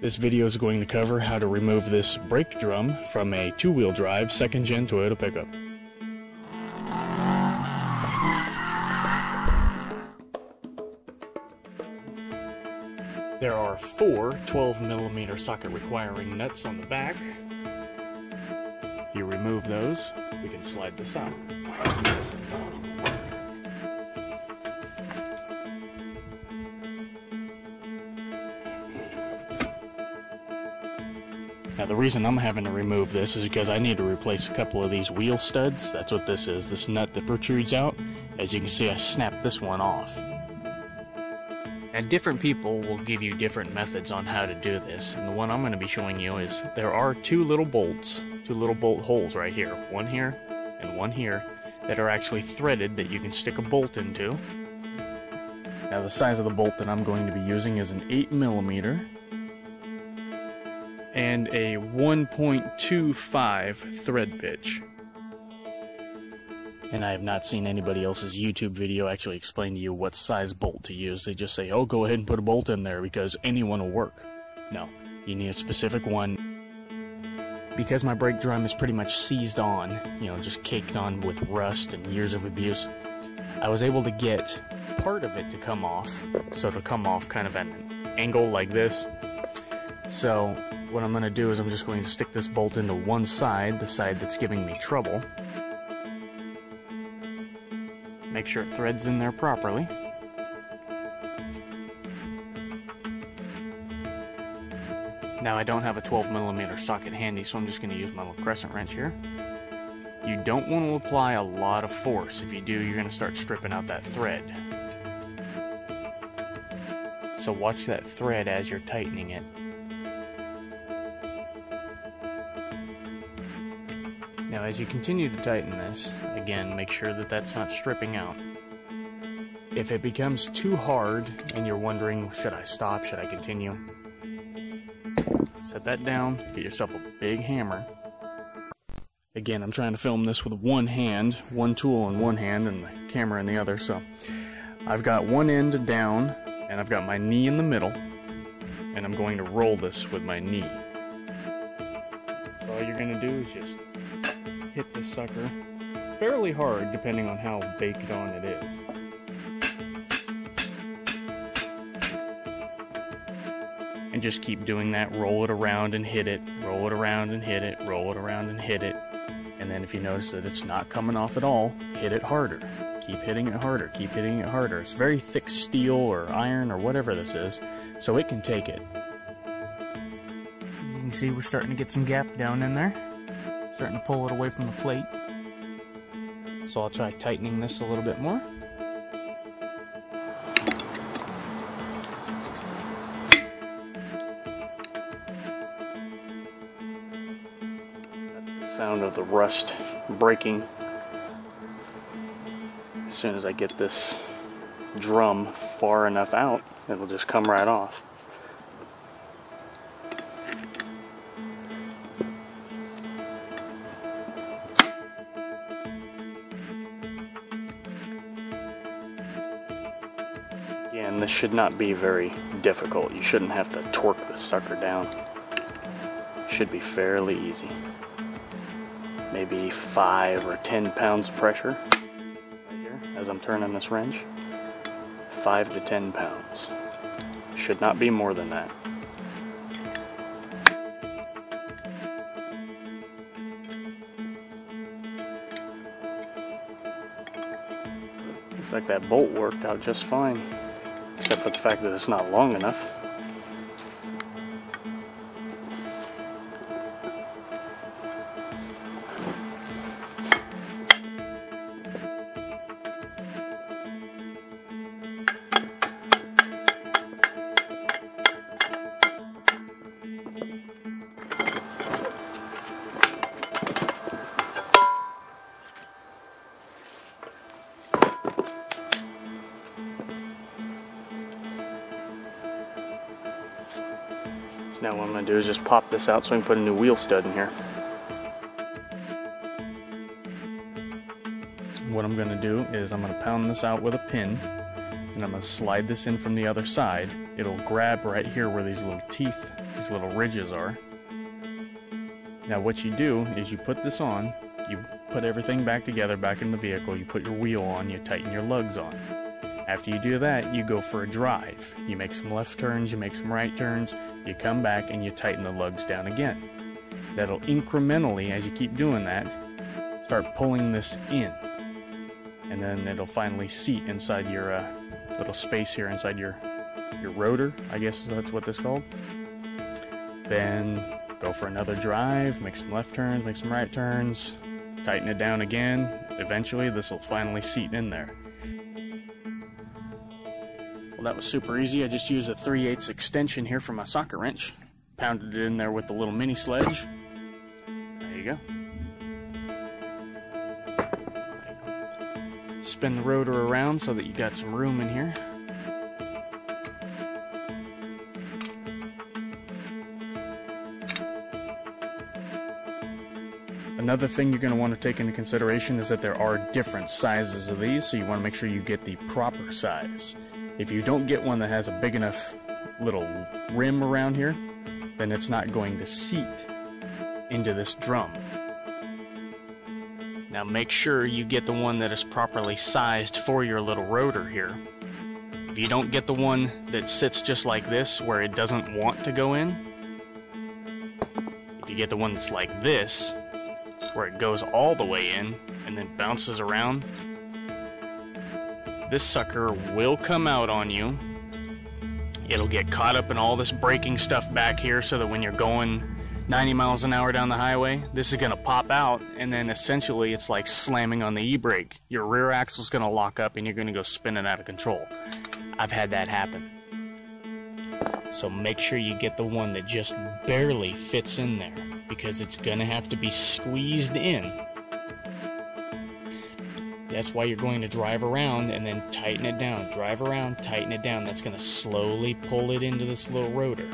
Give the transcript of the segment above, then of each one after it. This video is going to cover how to remove this brake drum from a two-wheel drive 2nd gen Toyota pickup. There are four 12mm socket requiring nuts on the back. You remove those, we can slide this out. Now the reason I'm having to remove this is because I need to replace a couple of these wheel studs. That's what this is, this nut that protrudes out. As you can see, I snapped this one off. Now different people will give you different methods on how to do this. And the one I'm going to be showing you is there are two little bolt holes right here. One here and one here that are actually threaded that you can stick a bolt into. Now the size of the bolt that I'm going to be using is an 8mm. And a 1.25 thread pitch. And I have not seen anybody else's YouTube video actually explain to you what size bolt to use. They just say, oh, go ahead and put a bolt in there because anyone will work. No, you need a specific one. Because my brake drum is pretty much seized on, just caked on with rust and years of abuse, I was able to get part of it to come off. So it'll come off kind of at an angle like this. So what I'm going to do is I'm just going to stick this bolt into one side, the side that's giving me trouble. Make sure it threads in there properly. Now I don't have a 12mm socket handy, so I'm just going to use my little crescent wrench here. You don't want to apply a lot of force. If you do, you're going to start stripping out that thread. So watch that thread as you're tightening it. Now as you continue to tighten this, again, make sure that that's not stripping out. If it becomes too hard and you're wondering, should I stop, should I continue? Set that down, get yourself a big hammer. Again, I'm trying to film this with one hand, one tool in one hand and the camera in the other, so I've got one end down and I've got my knee in the middle and I'm going to roll this with my knee. All you're going to do is just hit the sucker fairly hard depending on how baked on it is. And just keep doing that, roll it around and hit it, roll it around and hit it, roll it around and hit it. And then if you notice that it's not coming off at all, hit it harder. Keep hitting it harder, keep hitting it harder. It's very thick steel or iron or whatever this is, so it can take it. As you can see, we're starting to get some gap down in there. Starting to pull it away from the plate. So I'll try tightening this a little bit more. That's the sound of the rust breaking. As soon as I get this drum far enough out, it'll just come right off. And this should not be very difficult. You shouldn't have to torque this sucker down. It should be fairly easy. Maybe 5 or 10 pounds of pressure right here as I'm turning this wrench. 5 to 10 pounds. Should not be more than that. Looks like that bolt worked out just fine. Except for the fact that it's not long enough. Now what I'm going to do is just pop this out so we can put a new wheel stud in here. What I'm going to do is I'm going to pound this out with a pin and I'm going to slide this in from the other side. it'll grab right here where these little teeth, these little ridges are. Now what you do is you put this on, you put everything back together back in the vehicle, you put your wheel on, you tighten your lugs on. After you do that, you go for a drive. You make some left turns, you make some right turns, you come back and you tighten the lugs down again. That'll incrementally, as you keep doing that, start pulling this in. And then it'll finally seat inside your little space here inside your rotor, I guess that's what this is called. Then go for another drive, make some left turns, make some right turns, tighten it down again. Eventually this will finally seat in there. Well, that was super easy. I just used a 3/8 extension here for my socket wrench, pounded it in there with the little mini sledge. There you go. Spin the rotor around so that you got some room in here. Another thing you're going to want to take into consideration is that there are different sizes of these, so you want to make sure you get the proper size. If you don't get one that has a big enough little rim around here, then it's not going to seat into this drum. Now make sure you get the one that is properly sized for your little rotor here. If you don't get the one that sits just like this, where it doesn't want to go in, if you get the one that's like this, where it goes all the way in and then bounces around, this sucker will come out on you. It'll get caught up in all this braking stuff back here, so that when you're going 90 miles an hour down the highway, this is going to pop out, and then essentially it's like slamming on the e-brake. Your rear axle's going to lock up and you're going to go spinning out of control. I've had that happen. So make sure you get the one that just barely fits in there, because it's going to have to be squeezed in. That's why you're going to drive around and then tighten it down. Drive around, tighten it down. That's going to slowly pull it into this little rotor.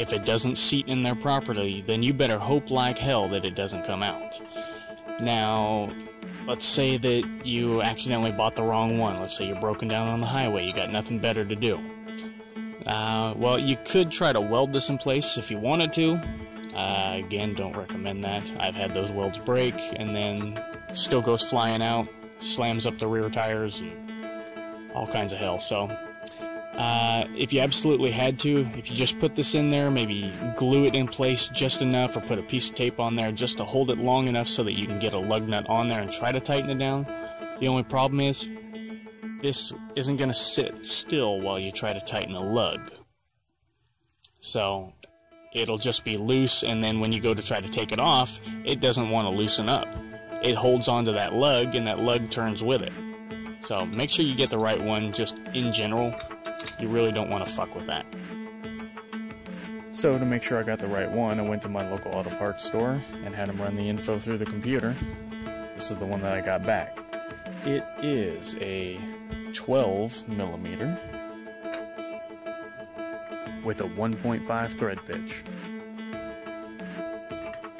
If it doesn't seat in there properly, then you better hope like hell that it doesn't come out. Now, let's say that you accidentally bought the wrong one. Let's say you're broken down on the highway. You got nothing better to do. Well, you could try to weld this in place if you wanted to. Again, don't recommend that. I've had those welds break, and then still goes flying out, slams up the rear tires, and all kinds of hell. So, if you absolutely had to, if you just put this in there, maybe glue it in place just enough, or put a piece of tape on there just to hold it long enough so that you can get a lug nut on there and try to tighten it down. The only problem is, this isn't going to sit still while you try to tighten a lug. So, it'll just be loose, and then when you go to try to take it off, it doesn't want to loosen up. It holds onto that lug, and that lug turns with it. So make sure you get the right one just in general. You really don't want to fuck with that. So to make sure I got the right one, I went to my local auto parts store and had them run the info through the computer. This is the one that I got back. It is a 12 millimeter. With a 1.5 thread pitch.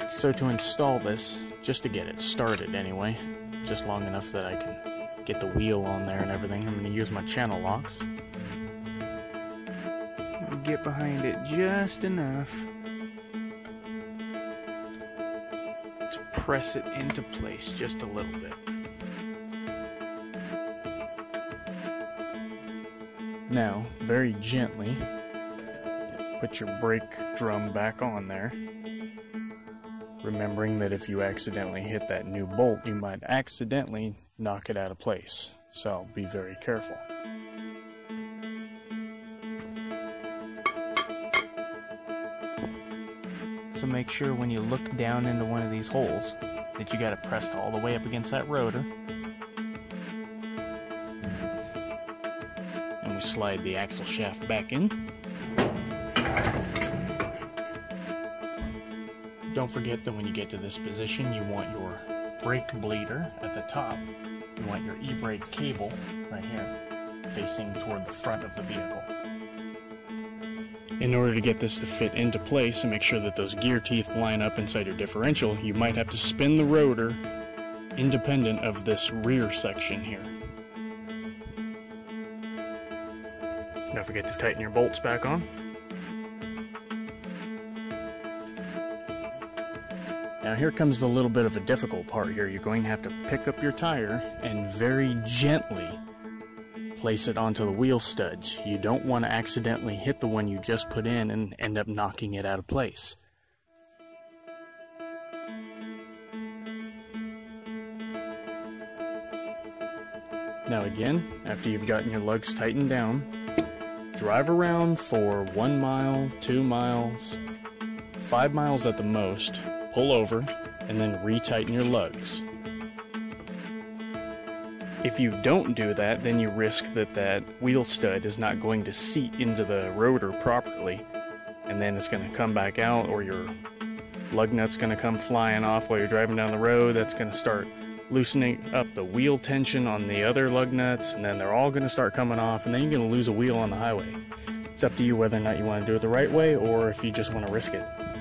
So to install this, just to get it started anyway, just long enough that I can get the wheel on there and everything, I'm going to use my channel locks. I'll get behind it just enough to press it into place just a little bit. Now, very gently, put your brake drum back on there, remembering that if you accidentally hit that new bolt, you might accidentally knock it out of place, so be very careful. So make sure when you look down into one of these holes that you got it pressed all the way up against that rotor, and we slide the axle shaft back in. Don't forget that when you get to this position, you want your brake bleeder at the top. You want your e-brake cable right here facing toward the front of the vehicle. In order to get this to fit into place and make sure that those gear teeth line up inside your differential, you might have to spin the rotor independent of this rear section here. Don't forget to tighten your bolts back on. Now here comes a little bit of a difficult part here. You're going to have to pick up your tire and very gently place it onto the wheel studs. You don't want to accidentally hit the one you just put in and end up knocking it out of place. Now again, after you've gotten your lugs tightened down, drive around for 1 mile, 2 miles, 5 miles at the most, pull over, and then retighten your lugs. If you don't do that, then you risk that that wheel stud is not going to seat into the rotor properly, and then it's going to come back out, or your lug nut's going to come flying off while you're driving down the road. That's going to start loosening up the wheel tension on the other lug nuts, and then they're all going to start coming off, and then you're going to lose a wheel on the highway. It's up to you whether or not you want to do it the right way or if you just want to risk it.